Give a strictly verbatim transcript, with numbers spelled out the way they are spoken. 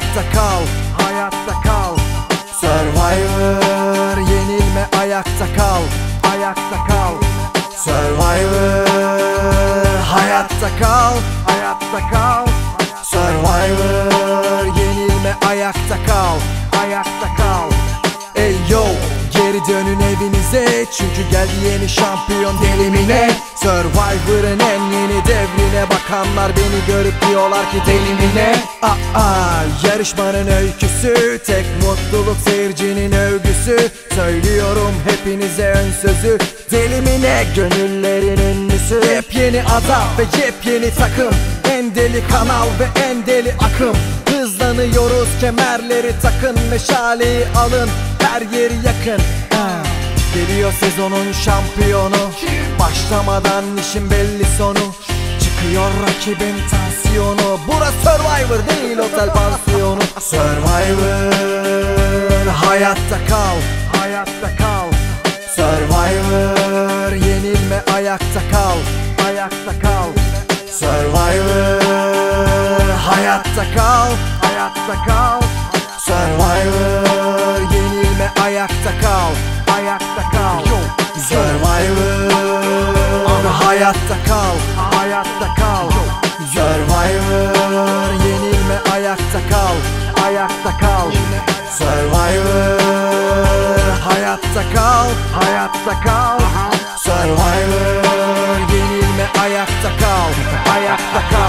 hayatta kal, hayatta kal. Survivor, yenilme, ayakta kal, ayakta kal. Survivor, hayatta kal, hayatta kal. Survivor, yenilme, ayakta kal, ayakta kal. Ey yo, geri dönün evinize, çünkü geldi yeni şampiyon Deli Mi Ne? Survivor'ın en yeni devrine bakanlar beni görüp diyorlar ki Deli Mi Ne? Aa, yarışmanın öyküsü, tek mutluluk seyircinin övgüsü. Söylüyorum hepinize ön sözü, Deli Mi Ne gönüllerin ünlüsü. Yepyeni adam ve yepyeni takım, en deli kanal ve en deli akım. Hızlanıyoruz, kemerleri takın, meşaleyi alın, her yeri yakın. ha. Geliyor sezonun şampiyonu, başlamadan işin belli sonu. Çıkıyor rakibin tansiyonu, burası Survivor değil otel pansiyonu. Survivor, hayatta kal, hayatta kal. Survivor, yenilme, ayakta kal, ayakta kal. Survivor, hayatta kal, hayatta kal. Survivor, yenilme, ayakta kal, ayakta kal. Survivor, hayatta kal, hayatta kal. Survivor, yenilme, ayakta kal, ayakta kal. Survivor, hayatta kal, hayatta kal. Survivor, yenilme, ayakta kal, ayakta kal.